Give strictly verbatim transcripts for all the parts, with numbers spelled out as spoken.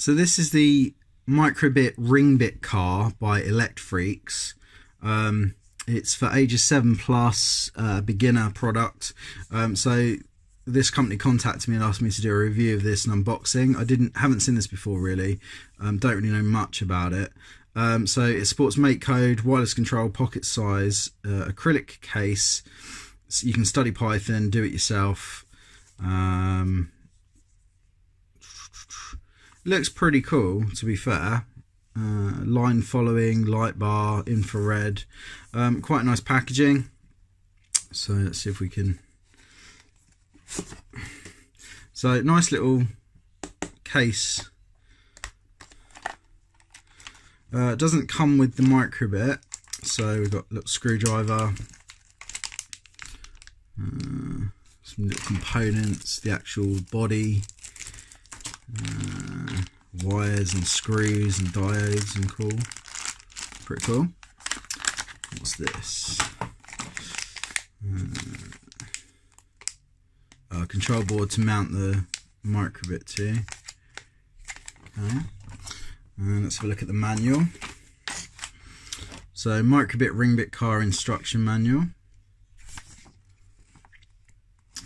So this is the micro:bit Ring:Bit Car by ELECFREAKS. Um, it's for ages seven plus, uh, beginner product. Um, so this company contacted me and asked me to do a review of this and unboxing. I didn't, haven't seen this before really. Um, don't really know much about it. Um, so it supports MakeCode, wireless control, pocket size, uh, acrylic case. So you can study Python, do it yourself. Um, looks pretty cool, to be fair. Uh, line following, light bar, infrared. Um, quite nice packaging. So let's see if we can. So nice little case. Uh, it doesn't come with the micro:bit, so we've got a little screwdriver, uh, some little components, the actual body, uh, wires and screws and diodes and cool. Pretty cool. What's this? Uh, uh, control board to mount the micro:bit to. Okay. And let's have a look at the manual. So micro:bit Ring:Bit Car instruction manual.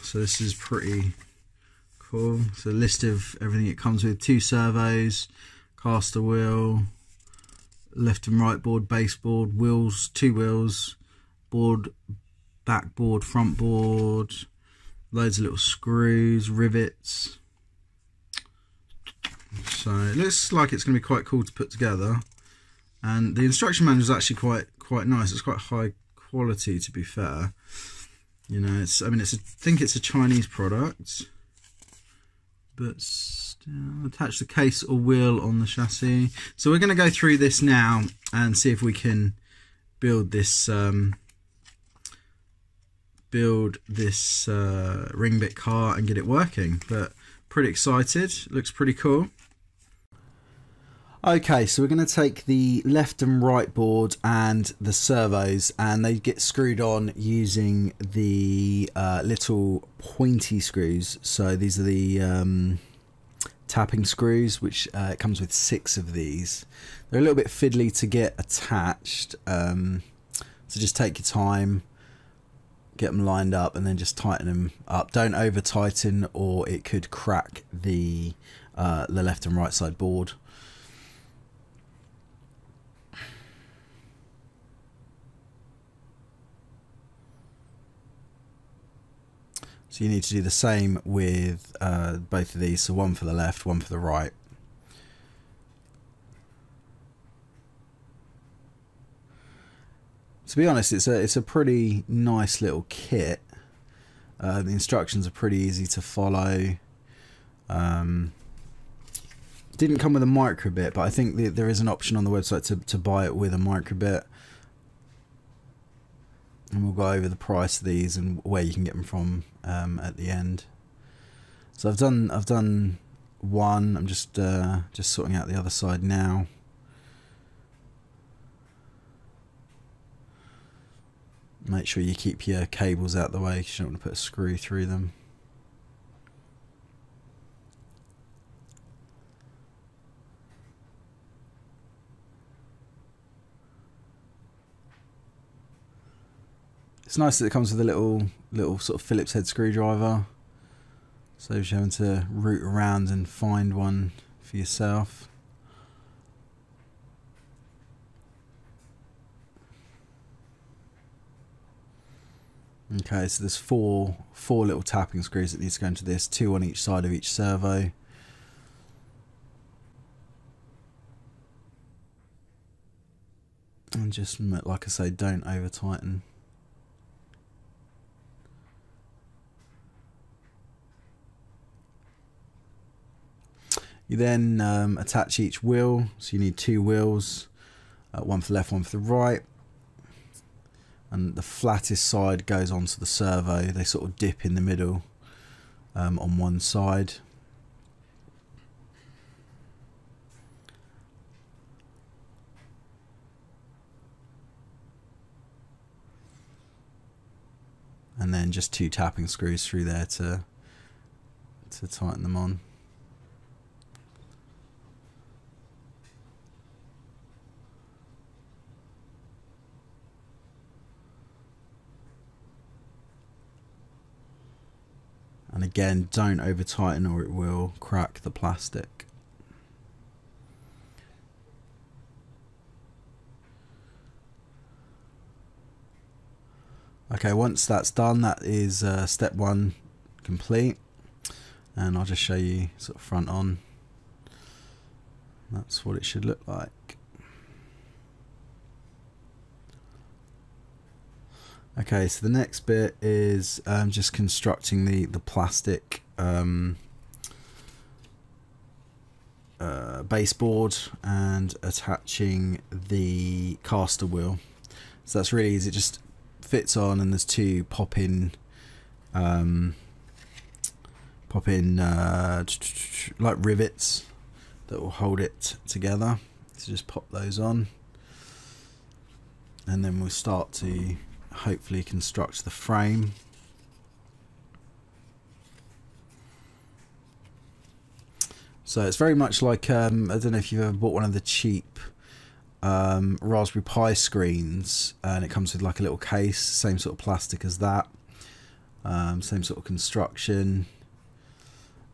So this is pretty cool. So a list of everything it comes with: two servos, caster wheel, left and right board, baseboard, wheels, two wheels, board, backboard, front board, loads of little screws, rivets. So it looks like it's going to be quite cool to put together, and the instruction manual is actually quite quite nice. It's quite high quality, to be fair. You know, it's I mean, it's a, I think it's a Chinese product, but still, attach the case or wheel on the chassis. So we're going to go through this now and see if we can build this um, build this uh, Ring:Bit Car and get it working. But pretty excited. Looks pretty cool. Okay, so we're going to take the left and right board and the servos, and they get screwed on using the uh, little pointy screws. So these are the um, tapping screws, which uh, it comes with six of these. They're a little bit fiddly to get attached, um, so just take your time, get them lined up, and then just tighten them up. Don't over tighten, or it could crack the, uh, the left and right side board. So you need to do the same with uh, both of these, so one for the left, one for the right. To be honest, it's a, it's a pretty nice little kit. Uh, the instructions are pretty easy to follow. Um, didn't come with a micro:bit, but I think that there is an option on the website to, to buy it with a micro:bit. And we'll go over the price of these and where you can get them from um, at the end. So I've done I've done one. I'm just uh, just sorting out the other side now. Make sure you keep your cables out of the way, because you don't want to put a screw through them. It's nice that it comes with a little little sort of Phillips head screwdriver, so you're having to root around and find one for yourself. Okay, so there's four four little tapping screws that need to go into this, two on each side of each servo. And just, like I say, don't over tighten. You then um, attach each wheel, so you need two wheels, uh, one for the left, one for the right, and the flattest side goes onto the servo. They sort of dip in the middle um, on one side. And then just two tapping screws through there to, to tighten them on. And again, don't over tighten or it will crack the plastic. Okay, once that's done, that is uh, step one complete. And I'll just show you sort of front on. That's what it should look like. Okay, so the next bit is um, just constructing the the plastic um, uh, baseboard and attaching the caster wheel. So that's really easy. It just fits on, and there's two pop-in, um, pop-in uh, like rivets that will hold it together. So just pop those on, and then we'll start to hopefully construct the frame. So it's very much like, um, I don't know if you've ever bought one of the cheap um, Raspberry Pi screens, and it comes with like a little case, same sort of plastic as that, um, same sort of construction.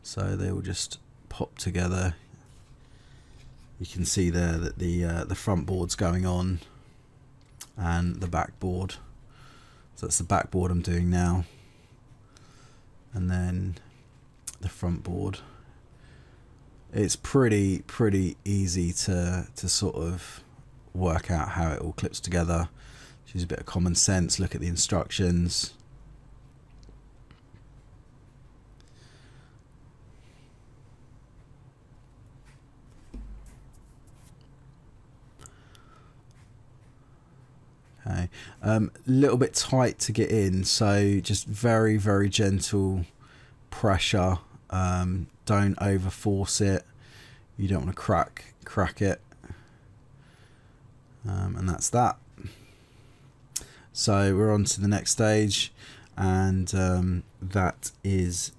So they will just pop together. You can see there that the, uh, the front board's going on and the back board. So that's the backboard I'm doing now, and then the front board. It's pretty pretty easy to to sort of work out how it all clips together. Just use a bit of common sense. Look at the instructions. Okay, um, little bit tight to get in, so just very very gentle pressure. Um, don't over force it. You don't want to crack crack it. Um, and that's that. So we're on to the next stage, and um, that is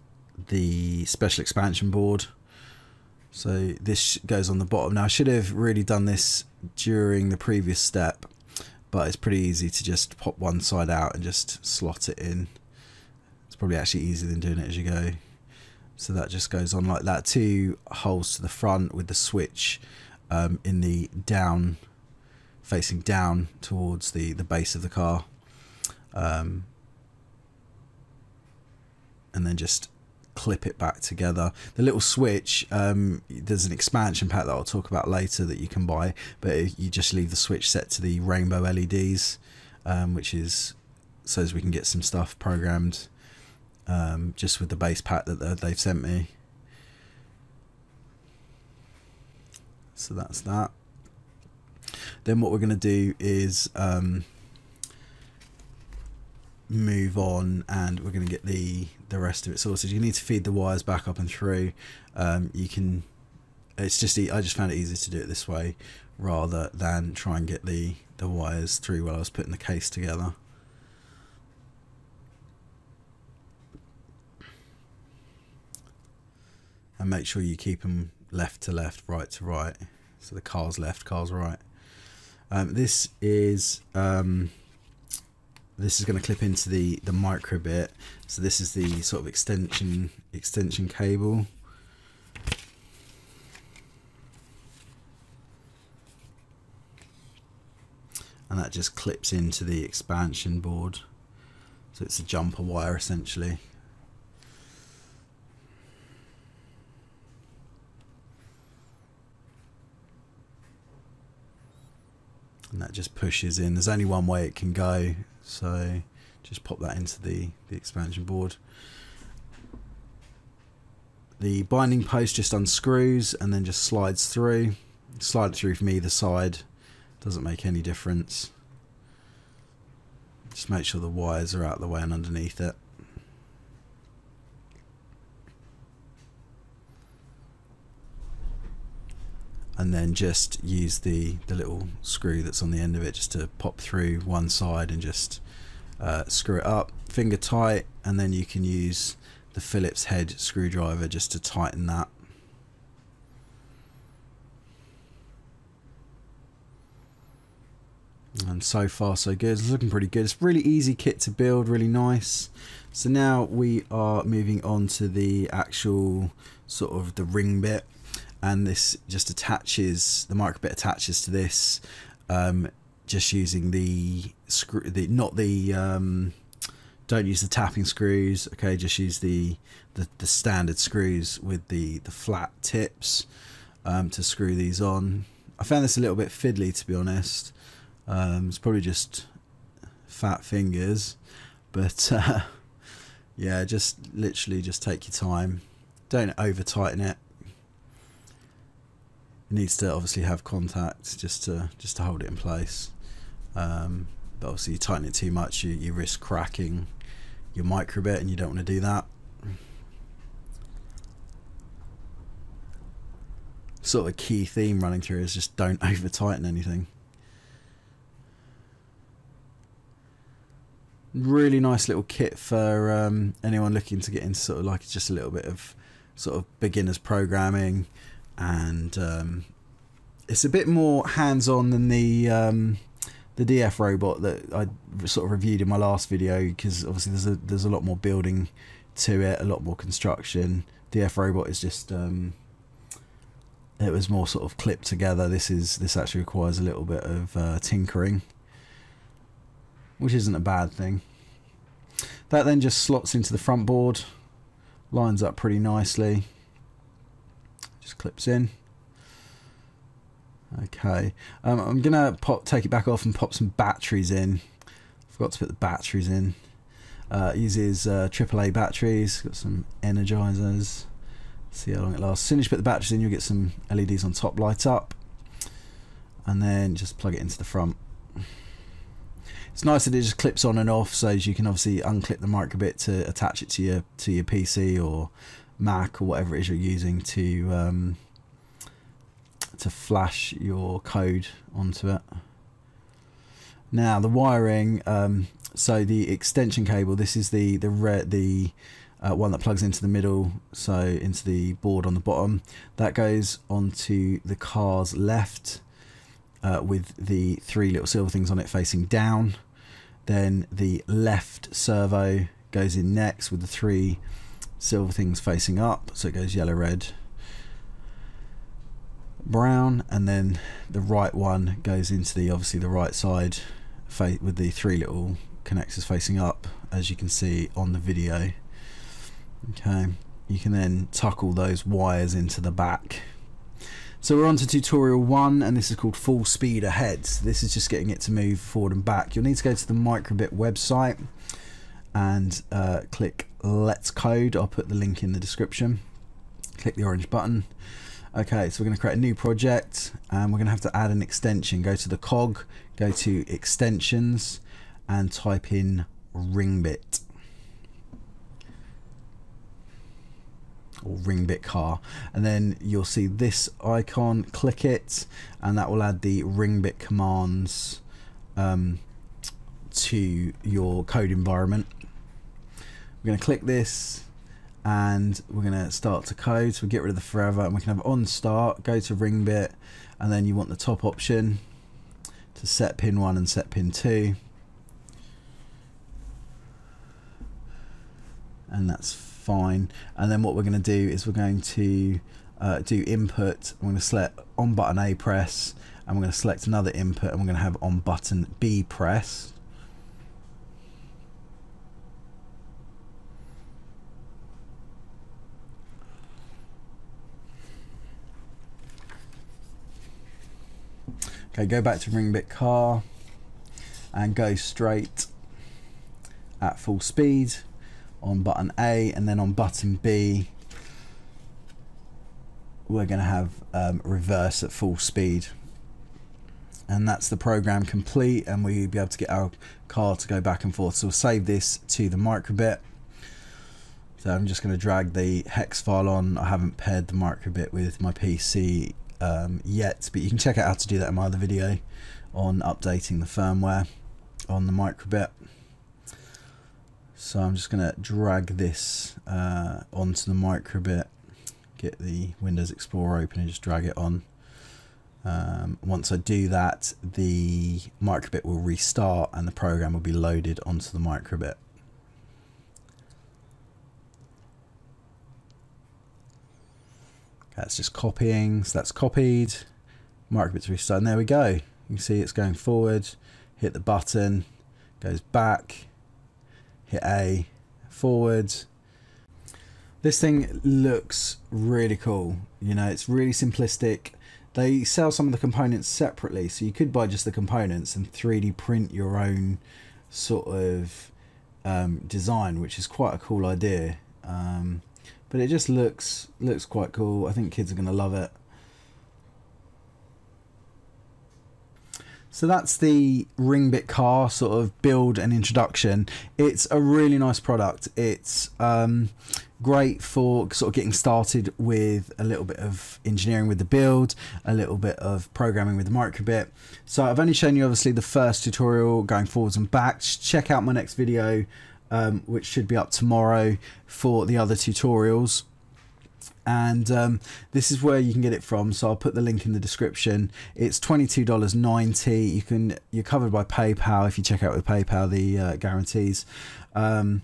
the special expansion board. So this goes on the bottom. Now I should have really done this during the previous step, but it's pretty easy to just pop one side out and just slot it in. It's probably actually easier than doing it as you go. So that just goes on like that. Two holes to the front with the switch um, in the down, facing down towards the, the base of the car. Um, and then just clip it back together. The little switch, um, there's an expansion pack that I'll talk about later that you can buy, but you just leave the switch set to the rainbow L E Ds, um, which is so as we can get some stuff programmed um, just with the base pack that they've sent me. So that's that. Then what we're going to do is um, move on, and we're going to get the the rest of it sorted. You need to feed the wires back up and through. Um, you can, it's just, I just found it easier to do it this way rather than try and get the the wires through while I was putting the case together. And make sure you keep them left to left, right to right, so the car's left, car's right. Um, this is um, this is going to clip into the the micro bit. So this is the sort of extension extension cable. And that just clips into the expansion board. So it's a jumper wire essentially. And that just pushes in. There's only one way it can go, so just pop that into the, the expansion board. The binding post just unscrews and then just slides through. Slide it through from either side, doesn't make any difference. Just make sure the wires are out of the way and underneath it. And then just use the, the little screw that's on the end of it just to pop through one side and just uh, screw it up, finger tight, and then you can use the Phillips head screwdriver just to tighten that. And so far so good, it's looking pretty good. It's really easy kit to build, really nice. So now we are moving on to the actual sort of the ring bit, and this just attaches, the micro:bit attaches to this um, just using the screw, the, not the, um, don't use the tapping screws, okay, just use the, the, the standard screws with the, the flat tips um, to screw these on. I found this a little bit fiddly, to be honest. Um, it's probably just fat fingers, but uh, yeah, just literally just take your time. Don't over tighten it. It needs to obviously have contact just to just to hold it in place. Um, but obviously, you tighten it too much, you you risk cracking your micro:bit, and you don't want to do that. Sort of key theme running through is just don't over tighten anything. Really nice little kit for um, anyone looking to get into sort of like just a little bit of sort of beginners programming, and um, it's a bit more hands-on than the um, the D F robot that I sort of reviewed in my last video, because obviously there's a there's a lot more building to it, a lot more construction. D F robot is just um, it was more sort of clipped together. This is this actually requires a little bit of uh, tinkering, which isn't a bad thing. That then just slots into the front board, lines up pretty nicely, just clips in. Okay, um, I'm gonna pop, take it back off and pop some batteries in. Forgot to put the batteries in. Uh, it uses uh, triple A batteries, got some Energizers. See how long it lasts. As soon as you put the batteries in, you'll get some L E Ds on top light up, and then just plug it into the front. It's nice that it just clips on and off, so you can obviously unclip the micro:bit to attach it to your to your P C or Mac or whatever it is you're using to um, to flash your code onto it. Now the wiring, um, so the extension cable. This is the the re the uh, one that plugs into the middle, so into the board on the bottom. That goes onto the car's left. Uh, with the three little silver things on it facing down. Then the left servo goes in next with the three silver things facing up, so it goes yellow, red, brown, and then the right one goes into the obviously the right side with the three little connectors facing up, as you can see on the video. Okay, you can then tuck all those wires into the back. So we're on to tutorial one, and this is called Full Speed Ahead. So this is just getting it to move forward and back. You'll need to go to the micro:bit website and uh, click Let's Code. I'll put the link in the description. Click the orange button. Okay, so we're going to create a new project, and we're going to have to add an extension. Go to the cog, go to extensions, and type in Ring:Bit. Or Ring:Bit Car, and then you'll see this icon. Click it, and that will add the Ring:Bit commands um, to your code environment. We're going to click this, and we're going to start to code. So we get rid of the forever, and we can have on start. Go to Ring:Bit, and then you want the top option to set pin one and set pin two, and that's fine. And then what we're going to do is we're going to uh, do input. I'm going to select on button A press, and we're going to select another input, and we're going to have on button B press. Okay, go back to Ring:Bit Car and go straight at full speed on button A, and then on button B we're going to have um, reverse at full speed, and that's the program complete, and we'll be able to get our car to go back and forth. So we'll save this to the micro:bit. So I'm just going to drag the hex file on. I haven't paired the micro:bit with my P C um, yet, but you can check out how to do that in my other video on updating the firmware on the micro:bit. So I'm just going to drag this uh, onto the micro:bit, get the Windows Explorer open and just drag it on. Um, once I do that, the micro:bit will restart and the program will be loaded onto the micro:bit. That's just copying, so that's copied. micro:bit's restart, and there we go. You can see it's going forward. Hit the button, goes back. Hit A, forward. This thing looks really cool. You know, it's really simplistic. They sell some of the components separately, so you could buy just the components and three D print your own sort of um, design, which is quite a cool idea. Um, but it just looks looks quite cool. I think kids are going to love it. So that's the Ring:Bit Car sort of build and introduction. It's a really nice product. It's um, great for sort of getting started with a little bit of engineering with the build, a little bit of programming with the micro:bit. So I've only shown you obviously the first tutorial going forwards and backs. Check out my next video, um, which should be up tomorrow, for the other tutorials. And um, this is where you can get it from, so I'll put the link in the description. It's twenty-two dollars ninety. You can, you're covered by PayPal if you check out with PayPal the uh, guarantees. Um,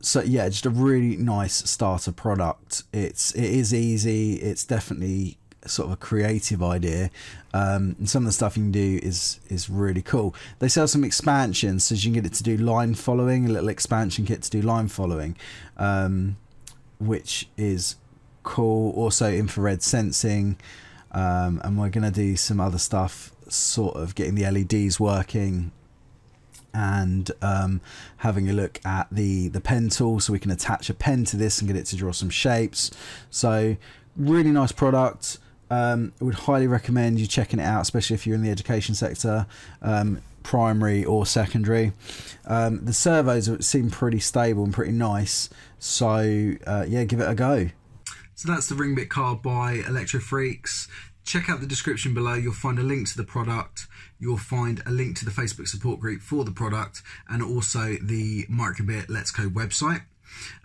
so yeah, just a really nice starter product. It's it is easy. It's definitely sort of a creative idea, um, and some of the stuff you can do is is really cool. They sell some expansions, so you can get it to do line following, a little expansion kit to do line following, um, which is cool. Also infrared sensing, um, and we're gonna do some other stuff, sort of getting the L E Ds working and um, having a look at the the pen tool, so we can attach a pen to this and get it to draw some shapes. So really nice product. um, I would highly recommend you checking it out, especially if you're in the education sector, um, primary or secondary. Um, the servos seem pretty stable and pretty nice, so uh, yeah, give it a go. So that's the Ring:Bit Car by ELECFREAKS. Check out the description below. You'll find a link to the product. You'll find a link to the Facebook support group for the product, and also the micro:bit Let's Code website.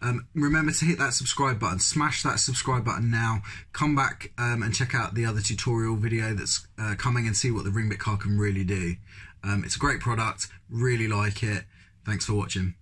Um, remember to hit that subscribe button. Smash that subscribe button now. Come back um, and check out the other tutorial video that's uh, coming, and see what the Ring:Bit Car can really do. Um, it's a great product. Really like it. Thanks for watching.